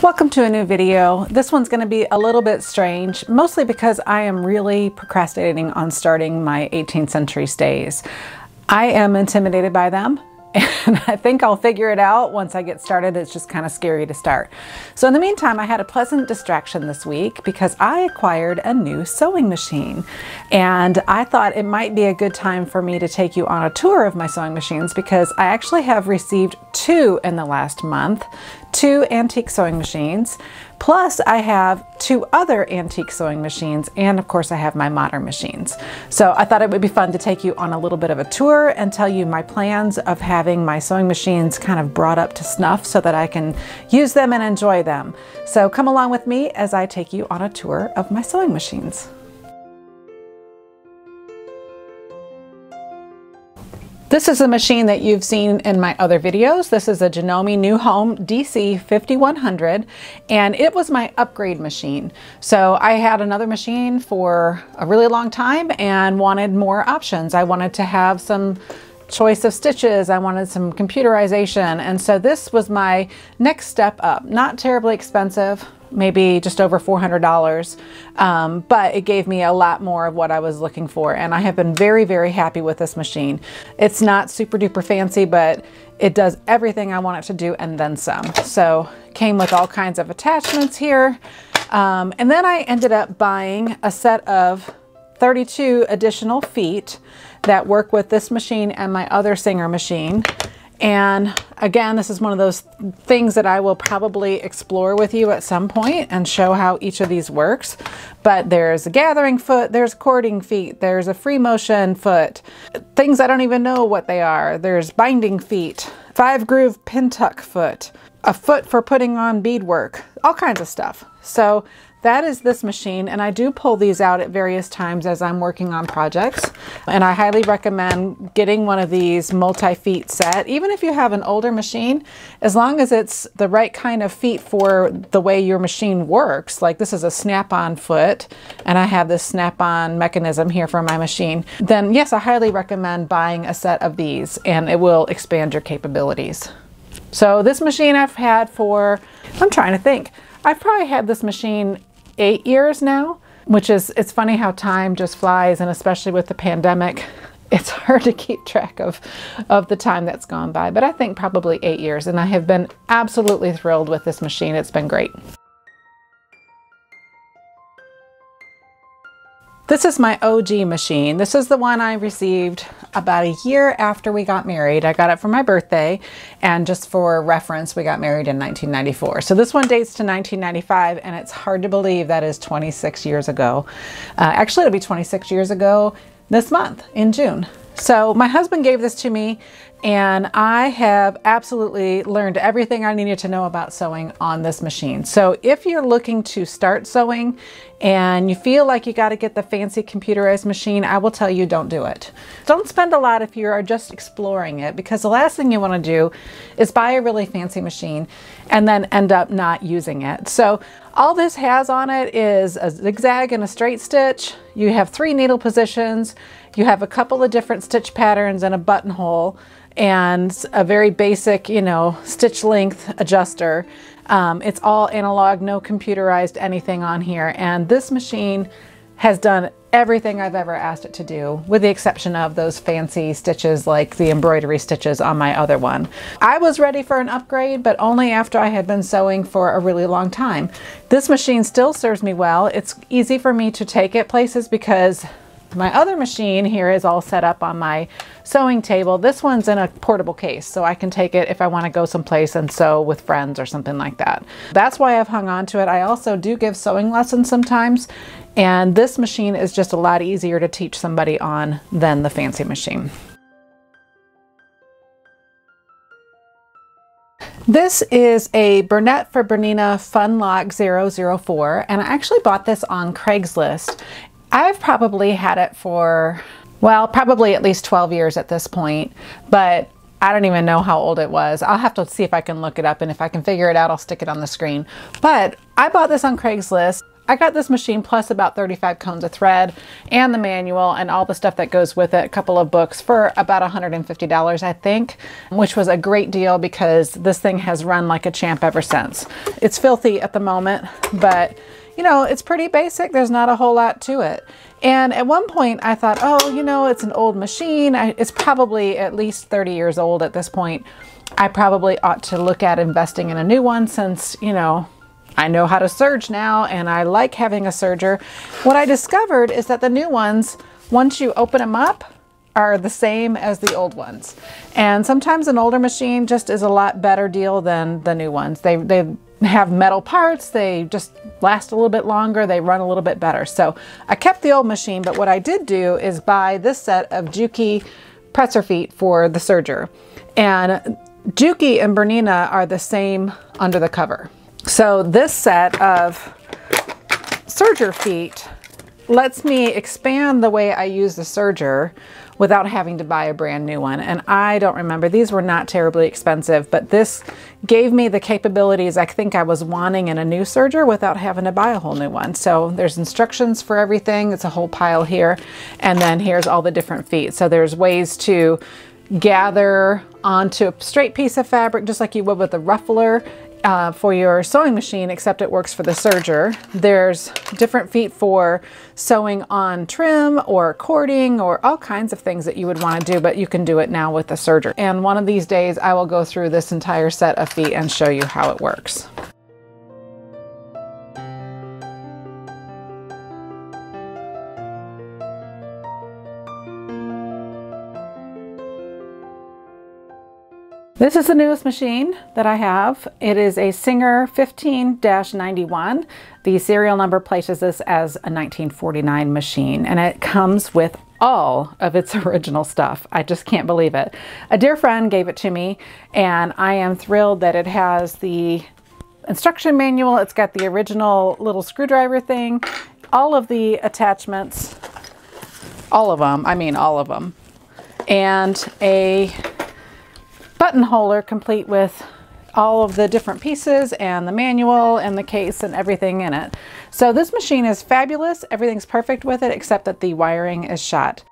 Welcome to a new video. This one's going to be a little bit strange, mostly because I am really procrastinating on starting my 18th century stays. I am intimidated by them, and I think I'll figure it out once I get started. It's just kind of scary to start. So in the meantime, I had a pleasant distraction this week because I acquired a new sewing machine, and I thought it might be a good time for me to take you on a tour of my sewing machines because I actually have received two in the last month, two antique sewing machines. Plus I have two other antique sewing machines, and of course I have my modern machines. So I thought it would be fun to take you on a little bit of a tour and tell you my plans of having my sewing machines kind of brought up to snuff so that I can use them and enjoy them. So come along with me as I take you on a tour of my sewing machines. This is a machine that you've seen in my other videos. This is a Janome New Home DC 5100, and it was my upgrade machine. So I had another machine for a really long time and wanted more options. I wanted to have some choice of stitches. I wanted some computerization. And so this was my next step up. Not terribly expensive, maybe just over $400, but it gave me a lot more of what I was looking for, and I have been very, very happy with this machine. It's not super duper fancy, but it does everything I want it to do and then some. So came with all kinds of attachments here, and then I ended up buying a set of 32 additional feet that work with this machine and my other Singer machine. And again, this is one of those things that I will probably explore with you at some point and show how each of these works. But there's a gathering foot, there's cording feet, there's a free motion foot, things I don't even know what they are. There's binding feet, 5-groove pin tuck foot, a foot for putting on beadwork, all kinds of stuff. So that is this machine, and I do pull these out at various times as I'm working on projects, and I highly recommend getting one of these multi-feet set. Even if you have an older machine, as long as it's the right kind of feet for the way your machine works, like this is a snap-on foot and I have this snap-on mechanism here for my machine, then yes, I highly recommend buying a set of these and it will expand your capabilities. So this machine I've had for, I'm trying to think, I've probably had this machine 8 years now, which is, it's funny how time just flies, and especially with the pandemic, it's hard to keep track of the time that's gone by, but I think probably 8 years, and I have been absolutely thrilled with this machine. It's been great. This is my OG machine. This is the one I received about a year after we got married. I got it for my birthday, and just for reference, we got married in 1994. So this one dates to 1995, and it's hard to believe that is 26 years ago. Actually, it'll be 26 years ago this month in June. So my husband gave this to me, and I have absolutely learned everything I needed to know about sewing on this machine. So if you're looking to start sewing and you feel like you got to get the fancy computerized machine, I will tell you, don't do it. Don't spend a lot if you are just exploring it, because the last thing you want to do is buy a really fancy machine and then end up not using it. So all this has on it is a zigzag and a straight stitch. You have 3 needle positions. You have a couple of different stitch patterns and a buttonhole, and a very basic, you know, stitch length adjuster. It's all analog, no computerized anything on here. And this machine has done everything I've ever asked it to do, with the exception of those fancy stitches like the embroidery stitches on my other one. I was ready for an upgrade, but only after I had been sewing for a really long time. This machine still serves me well. It's easy for me to take it places because my other machine here is all set up on my sewing table. This one's in a portable case, so I can take it if I want to go someplace and sew with friends or something like that. That's why I've hung on to it. I also do give sewing lessons sometimes, and this machine is just a lot easier to teach somebody on than the fancy machine. This is a Bernette for Bernina Funlock 004, and I actually bought this on Craigslist. I've probably had it for, well, probably at least 12 years at this point, but I don't even know how old it was. I'll have to see if I can look it up, and if I can figure it out, I'll stick it on the screen. But I bought this on Craigslist. I got this machine plus about 35 cones of thread and the manual and all the stuff that goes with it, a couple of books, for about $150, I think, which was a great deal because this thing has run like a champ ever since. It's filthy at the moment, but you know, it's pretty basic. There's not a whole lot to it. And at one point I thought, oh, you know, it's an old machine. It's probably at least 30 years old at this point. I probably ought to look at investing in a new one since, you know, I know how to serge now and I like having a serger. What I discovered is that the new ones, once you open them up, are the same as the old ones. And sometimes an older machine just is a lot better deal than the new ones. They have metal parts, they just last a little bit longer, they run a little bit better. So I kept the old machine, but what I did do is buy this set of Juki presser feet for the serger. And Juki and Bernina are the same under the cover. So this set of serger feet lets me expand the way I use the serger without having to buy a brand new one. And I don't remember, these were not terribly expensive, but this gave me the capabilities I think I was wanting in a new serger without having to buy a whole new one. So there's instructions for everything. It's a whole pile here. And then here's all the different feet. So there's ways to gather onto a straight piece of fabric, just like you would with a ruffler for your sewing machine, except it works for the serger. There's different feet for sewing on trim or cording or all kinds of things that you would want to do, but you can do it now with the serger. And one of these days I will go through this entire set of feet and show you how it works. This is the newest machine that I have. It is a Singer 15-91. The serial number places this as a 1949 machine, and it comes with all of its original stuff. I just can't believe it. A dear friend gave it to me, and I am thrilled that it has the instruction manual. It's got the original little screwdriver thing, all of the attachments, all of them, I mean all of them, and a buttonholer complete with all of the different pieces and the manual and the case and everything in it. So this machine is fabulous. Everything's perfect with it except that the wiring is shot.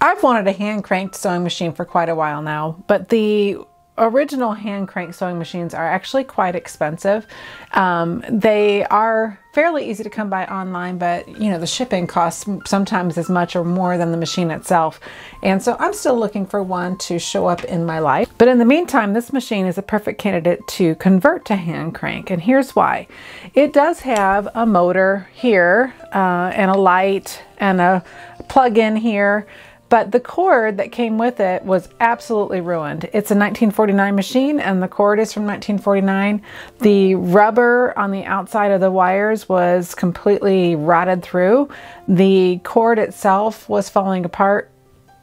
I've wanted a hand cranked sewing machine for quite a while now, but the original hand crank sewing machines are actually quite expensive. They are fairly easy to come by online, but you know, the shipping costs sometimes as much or more than the machine itself. And so I'm still looking for one to show up in my life. But in the meantime, this machine is a perfect candidate to convert to hand crank. And here's why. It does have a motor here and a light and a plug in here. But the cord that came with it was absolutely ruined. It's a 1949 machine and the cord is from 1949. The rubber on the outside of the wires was completely rotted through. The cord itself was falling apart.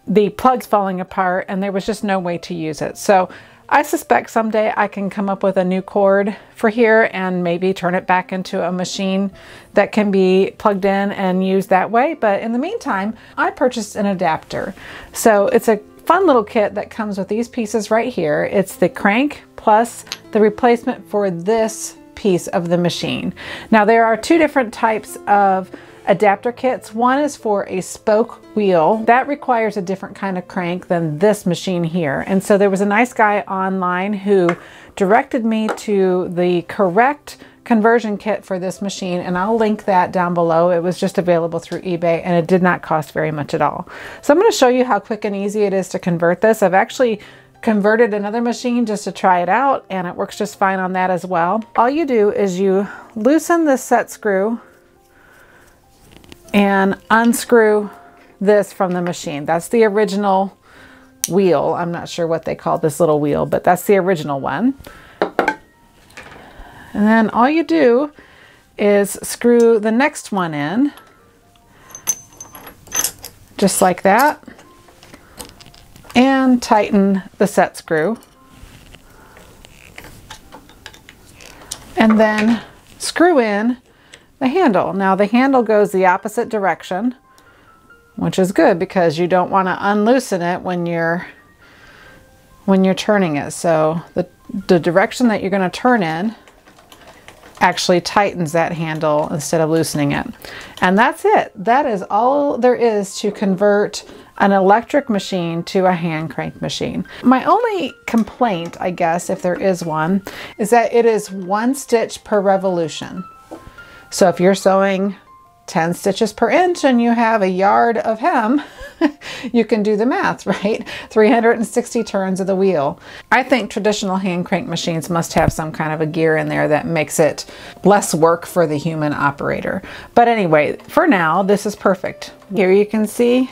The plug's falling apart, and there was just no way to use it. So I suspect someday I can come up with a new cord for here and maybe turn it back into a machine that can be plugged in and used that way. But in the meantime, I purchased an adapter. So it's a fun little kit that comes with these pieces right here. It's the crank plus the replacement for this piece of the machine. Now there are two different types of adapter kits. One is for a spoke wheel. That requires a different kind of crank than this machine here. And so there was a nice guy online who directed me to the correct conversion kit for this machine, and I'll link that down below. It was just available through eBay and it did not cost very much at all. So I'm going to show you how quick and easy it is to convert this. I've actually converted another machine just to try it out, and it works just fine on that as well. All you do is you loosen this set screw and unscrew this from the machine. That's the original wheel. I'm not sure what they call this little wheel, but that's the original one. And then all you do is screw the next one in, just like that, and tighten the set screw. And then screw in the handle. Now the handle goes the opposite direction, which is good because you don't want to unloosen it when you're turning it. So the direction that you're going to turn in actually tightens that handle instead of loosening it. And that's it. That is all there is to convert an electric machine to a hand crank machine. My only complaint, I guess, if there is one, is that it is one stitch per revolution. So if you're sewing 10 stitches per inch and you have a yard of hem, you can do the math, right? 360 turns of the wheel. I think traditional hand crank machines must have some kind of a gear in there that makes it less work for the human operator. But anyway, for now, this is perfect. Here you can see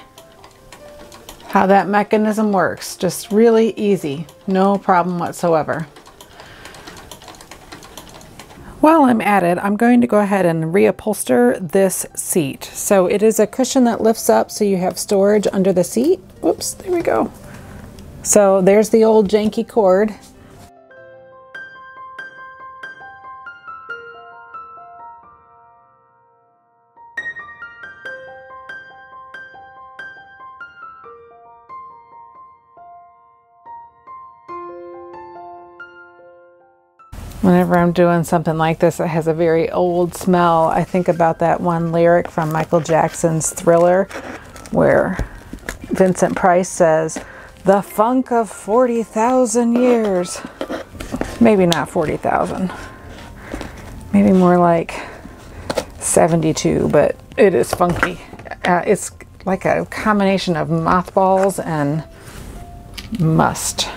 how that mechanism works. Just really easy, no problem whatsoever. While I'm at it, I'm going to go ahead and reupholster this seat. So it is a cushion that lifts up so you have storage under the seat. Oops, there we go. So there's the old janky cord. Whenever I'm doing something like this, it has a very old smell. I think about that one lyric from Michael Jackson's Thriller, where Vincent Price says, "The funk of 40,000 years." Maybe not 40,000. Maybe more like 72, but it is funky. It's like a combination of mothballs and must.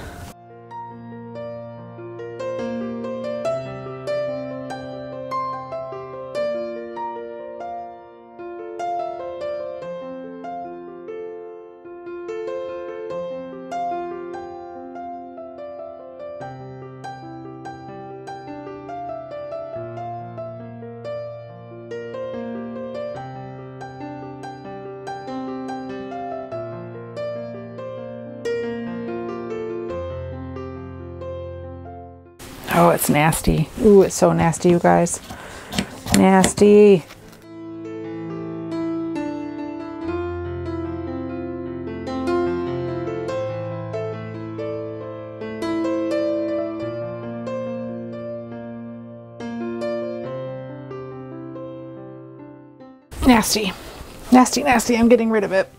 Oh, it's nasty. Ooh, it's so nasty, you guys. Nasty. Nasty. Nasty, nasty. I'm getting rid of it.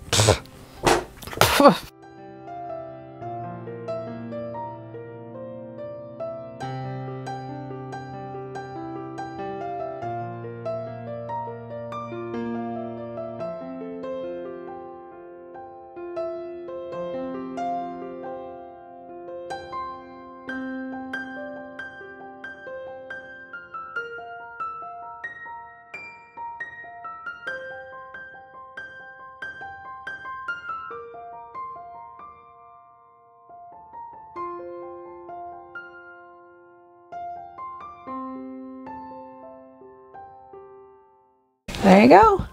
There you go,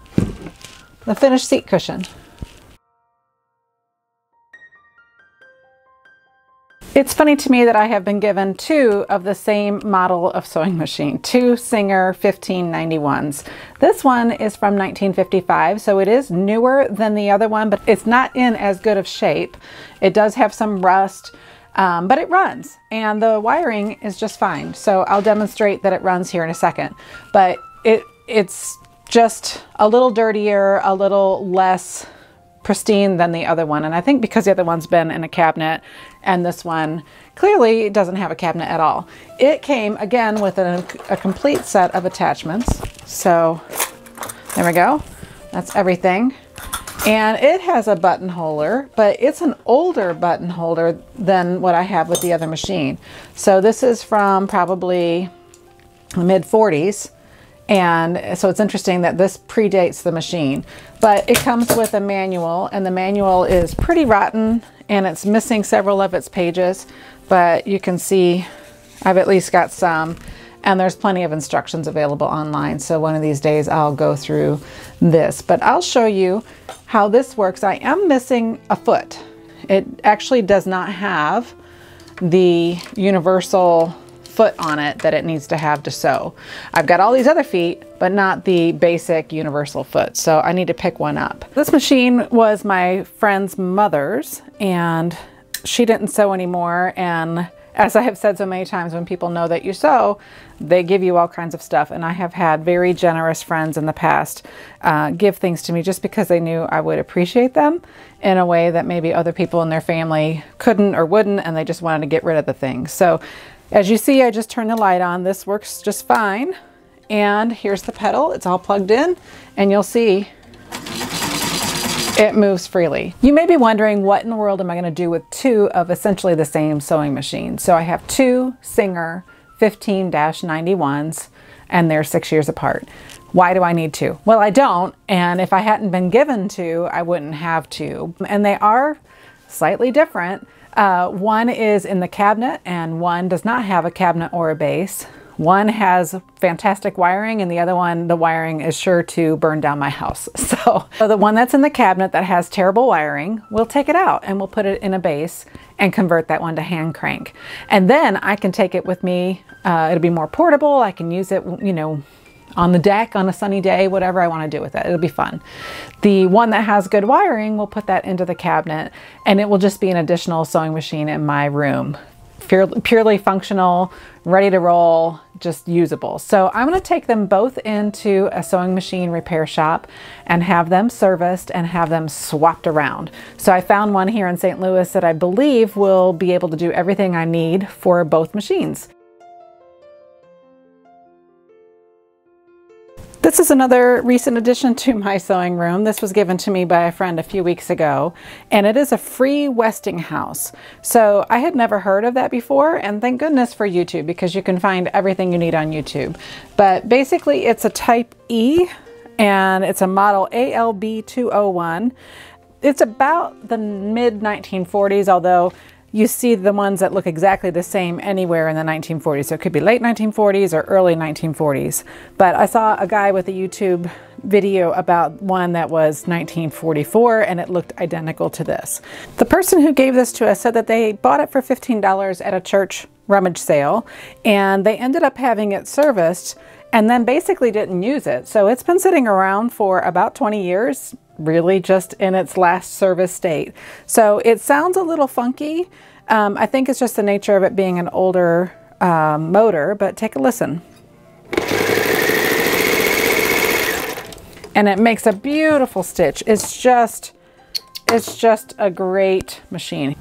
the finished seat cushion. It's funny to me that I have been given two of the same model of sewing machine, two Singer 15-91s. This one is from 1955, so it is newer than the other one, but it's not in as good of shape. It does have some rust, but it runs, and the wiring is just fine. So I'll demonstrate that it runs here in a second, but it's just a little dirtier, a little less pristine than the other one. And I think because the other one's been in a cabinet and this one clearly doesn't have a cabinet at all. It came again with a complete set of attachments. So there we go. That's everything. And it has a button holder, but it's an older button holder than what I have with the other machine. So this is from probably the mid 40s. And so it's interesting that this predates the machine, but it comes with a manual, and the manual is pretty rotten and it's missing several of its pages, but you can see I've at least got some, and there's plenty of instructions available online. So one of these days I'll go through this, but I'll show you how this works. I am missing a foot. It actually does not have the universal foot on it that it needs to have to sew. I've got all these other feet, but not the basic universal foot. So I need to pick one up. This machine was my friend's mother's, and she didn't sew anymore. And As I have said so many times, when people know that you sew, they give you all kinds of stuff. And I have had very generous friends in the past give things to me just because they knew I would appreciate them in a way that maybe other people in their family couldn't or wouldn't, and they just wanted to get rid of the thing. So as you see, I just turned the light on. This works just fine. And here's the pedal. It's all plugged in, and you'll see it moves freely. You may be wondering, what in the world am I going to do with two of essentially the same sewing machine? So I have two Singer 15-91s, and they're 6 years apart. Why do I need two? Well, I don't, and if I hadn't been given two, I wouldn't have two. And they are slightly different. One is in the cabinet, and one does not have a cabinet or a base. One has fantastic wiring, and the other one, the wiring is sure to burn down my house. So the one that's in the cabinet that has terrible wiring, we'll take it out and we'll put it in a base and convert that one to hand crank. And then I can take it with me. It'll be more portable. I can use it, you know, on the deck on a sunny day, whatever I want to do with it. It'll be fun. The one that has good wiring, we'll put that into the cabinet, and it will just be an additional sewing machine in my room. Purely functional, ready to roll, just usable. So I'm going to take them both into a sewing machine repair shop and have them serviced and have them swapped around. So I found one here in St. Louis that I believe will be able to do everything I need for both machines. This is another recent addition to my sewing room. This was given to me by a friend a few weeks ago, and it is a Free-Westinghouse. So I had never heard of that before, and thank goodness for YouTube, because you can find everything you need on YouTube. But basically it's a Type E, and it's a model ALB201. It's about the mid-1940s, although you see the ones that look exactly the same anywhere in the 1940s. So it could be late 1940s or early 1940s. But I saw a guy with a YouTube video about one that was 1944, and it looked identical to this. The person who gave this to us said that they bought it for $15 at a church rummage sale, and they ended up having it serviced and then basically didn't use it. So it's been sitting around for about 20 years, really just in its last service state. So it sounds a little funky. I think it's just the nature of it being an older motor, but take a listen. And it makes a beautiful stitch. It's just a great machine.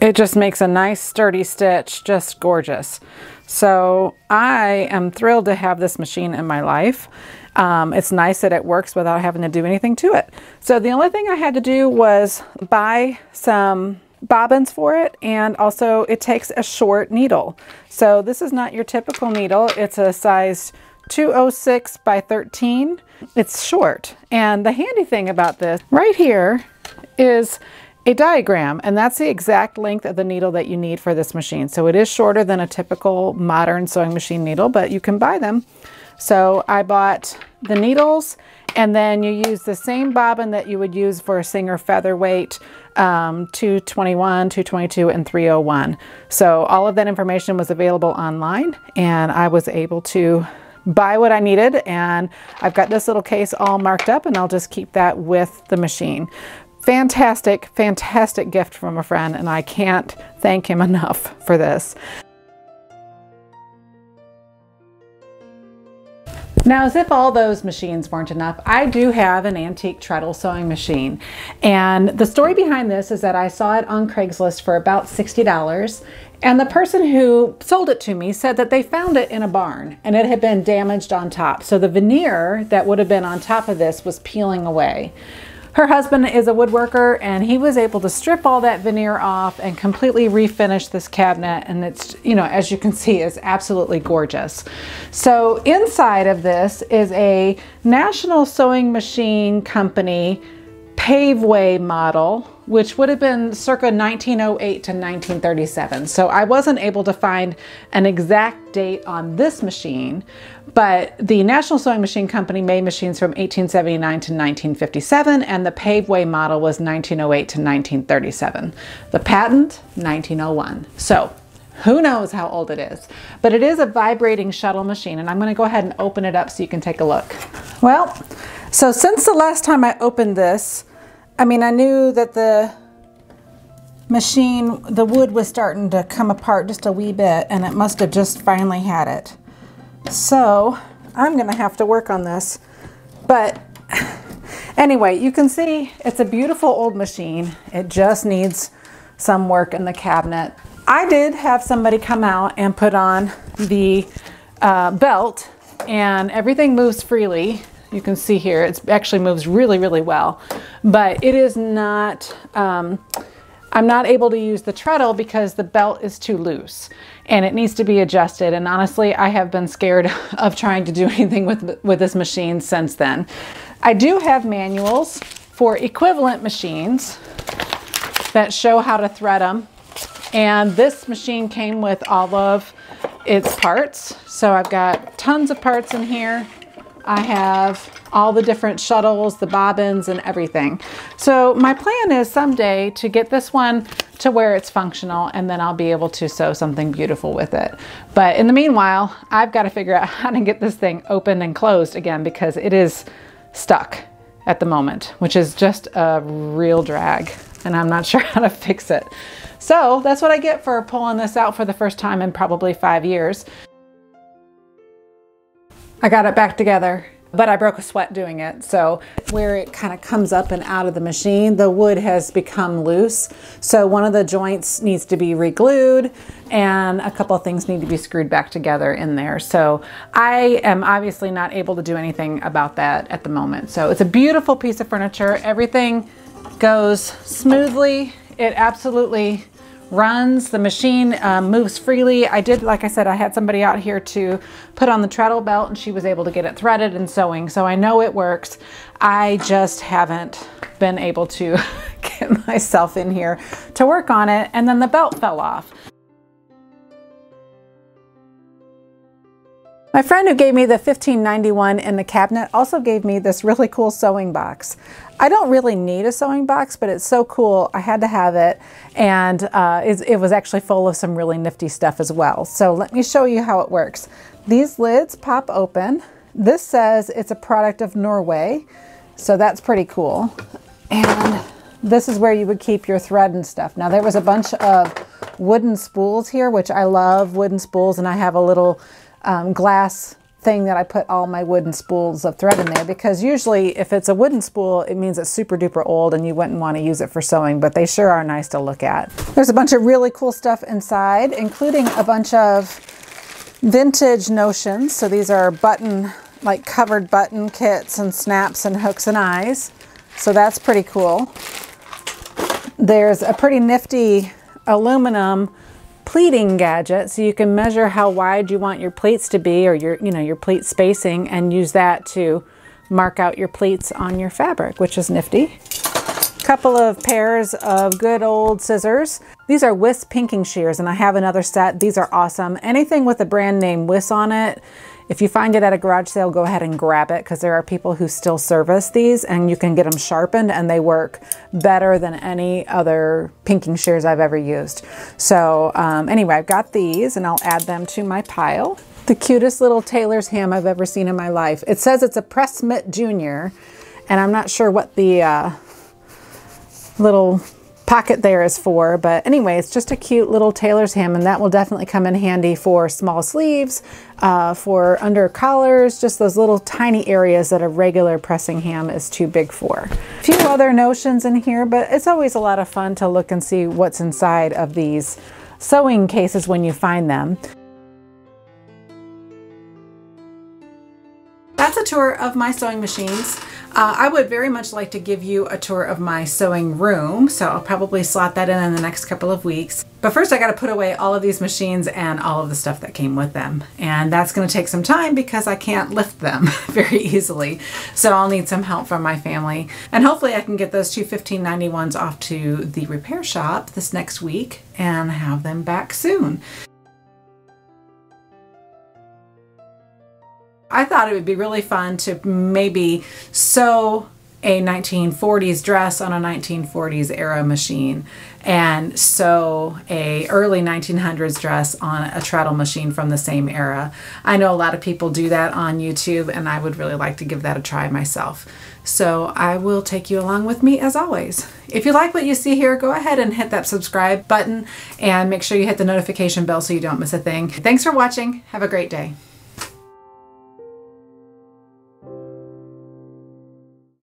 It just makes a nice sturdy stitch, just gorgeous. So I am thrilled to have this machine in my life. It's nice that it works without having to do anything to it. So the only thing I had to do was buy some bobbins for it, and also it takes a short needle. So this is not your typical needle. It's a size 206 by 13. It's short. And the handy thing about this right here is a diagram, and that's the exact length of the needle that you need for this machine. So it is shorter than a typical modern sewing machine needle, but you can buy them. So I bought the needles, and then you use the same bobbin that you would use for a Singer Featherweight 221, 222, and 301. So all of that information was available online, and I was able to buy what I needed, and I've got this little case all marked up, and I'll just keep that with the machine. Fantastic, fantastic gift from a friend, and I can't thank him enough for this. Now, as if all those machines weren't enough, I do have an antique treadle sewing machine. And the story behind this is that I saw it on Craigslist for about $60. And the person who sold it to me said that they found it in a barn, and it had been damaged on top. So the veneer that would have been on top of this was peeling away. Her husband is a woodworker, and he was able to strip all that veneer off and completely refinish this cabinet. And it's, you know, as you can see, is absolutely gorgeous. So inside of this is a National Sewing Machine Company Paveway model, which would have been circa 1908 to 1937. So I wasn't able to find an exact date on this machine, but the National Sewing Machine Company made machines from 1879 to 1957, and the Paveway model was 1908 to 1937. The patent, 1901. So who knows how old it is, but it is a vibrating shuttle machine, and I'm going to go ahead and open it up so you can take a look. Well, so since the last time I opened this, I mean, I knew that the machine, the wood was starting to come apart just a wee bit, and it must have just finally had it. So I'm gonna have to work on this. But anyway, you can see it's a beautiful old machine. It just needs some work in the cabinet. I did have somebody come out and put on the belt, and everything moves freely. You can see here, it actually moves really, really well, but it is not, I'm not able to use the treadle because the belt is too loose and it needs to be adjusted. And honestly, I have been scared of trying to do anything with this machine since then. I do have manuals for equivalent machines that show how to thread them. And this machine came with all of its parts. So I've got tons of parts in here. I have all the different shuttles, the bobbins, and everything. So my plan is someday to get this one to where it's functional, and then I'll be able to sew something beautiful with it. But in the meanwhile, I've got to figure out how to get this thing open and closed again, because it is stuck at the moment, which is just a real drag, and I'm not sure how to fix it. So that's what I get for pulling this out for the first time in probably 5 years. I got it back together, but I broke a sweat doing it. So where it kind of comes up and out of the machine, the wood has become loose. So one of the joints needs to be re-glued, and a couple of things need to be screwed back together in there. So I am obviously not able to do anything about that at the moment. So it's a beautiful piece of furniture. Everything goes smoothly. It absolutely runs. The machine moves freely. I did, like I said, I had somebody out here to put on the treadle belt, and she was able to get it threaded and sewing. So I know it works. I just haven't been able to get myself in here to work on it. And then the belt fell off. My friend who gave me the 1591 in the cabinet also gave me this really cool sewing box. I don't really need a sewing box, but it's so cool. I had to have it, and it was actually full of some really nifty stuff as well. So let me show you how it works. These lids pop open. This says it's a product of Norway, so that's pretty cool. And this is where you would keep your thread and stuff. Now there was a bunch of wooden spools here, which I love wooden spools, and I have a little glass thing that I put all my wooden spools of thread in there, because usually if it's a wooden spool, it means it's super duper old and you wouldn't want to use it for sewing, but they sure are nice to look at. There's a bunch of really cool stuff inside, including a bunch of vintage notions. So these are button, like covered button kits and snaps and hooks and eyes. So that's pretty cool. There's a pretty nifty aluminum pleating gadget, so you can measure how wide you want your pleats to be, or your pleat spacing, and use that to mark out your pleats on your fabric, which is nifty. Couple of pairs of good old scissors. These are Wiss pinking shears, and I have another set. These are awesome. Anything with the brand name Wiss on it, if you find it at a garage sale, go ahead and grab it, because there are people who still service these, and you can get them sharpened, and they work better than any other pinking shears I've ever used. So anyway, I've got these, and I'll add them to my pile. The cutest little tailor's ham I've ever seen in my life. It says it's a press mitt junior, and I'm not sure what the little pocket there is for, but anyway, it's just a cute little tailor's ham, and that will definitely come in handy for small sleeves, for under collars, just those little tiny areas that a regular pressing ham is too big for. A few other notions in here, but it's always a lot of fun to look and see what's inside of these sewing cases when you find them. That's a tour of my sewing machines. I would very much like to give you a tour of my sewing room, so I'll probably slot that in the next couple of weeks. But first I gotta put away all of these machines and all of the stuff that came with them. And that's gonna take some time because I can't lift them very easily. So I'll need some help from my family. And hopefully I can get those two 1591s off to the repair shop this next week and have them back soon. I thought it would be really fun to maybe sew a 1940s dress on a 1940s era machine and sew a early 1900s dress on a treadle machine from the same era. I know a lot of people do that on YouTube, and I would really like to give that a try myself. So I will take you along with me as always. If you like what you see here, go ahead and hit that subscribe button and make sure you hit the notification bell so you don't miss a thing. Thanks for watching. Have a great day.